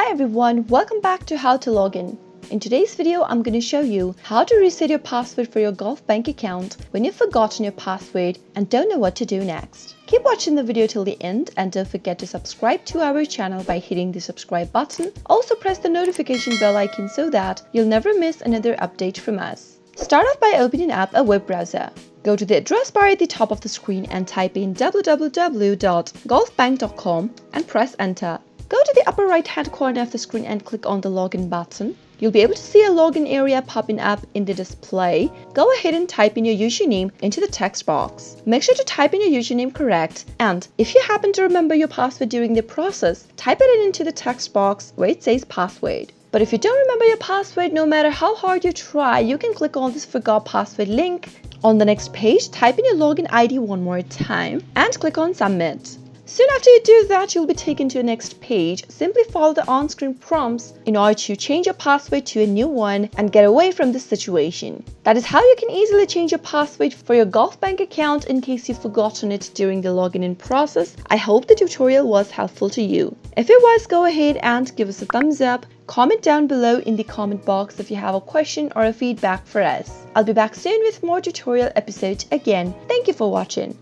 Hi everyone, welcome back to How to Login. In today's video, I'm going to show you how to reset your password for your Gulf Bank account when you've forgotten your password and don't know what to do next. Keep watching the video till the end and don't forget to subscribe to our channel by hitting the subscribe button. Also press the notification bell icon so that you'll never miss another update from us. Start off by opening up a web browser. Go to the address bar at the top of the screen and type in www.gulfbank.com and press enter. Go to the upper right hand corner of the screen and click on the login button. You'll be able to see a login area popping up in the display. Go ahead and type in your username into the text box. Make sure to type in your username correct, and if you happen to remember your password during the process, type it into the text box where it says password. But if you don't remember your password, no matter how hard you try, you can click on this forgot password link. On the next page, type in your login ID one more time and click on submit. Soon after you do that, you'll be taken to the next page. Simply follow the on-screen prompts in order to change your password to a new one and get away from this situation. That is how you can easily change your password for your Gulf Bank account in case you've forgotten it during the login-in process. I hope the tutorial was helpful to you. If it was, go ahead and give us a thumbs up. Comment down below in the comment box if you have a question or a feedback for us. I'll be back soon with more tutorial episodes again. Thank you for watching.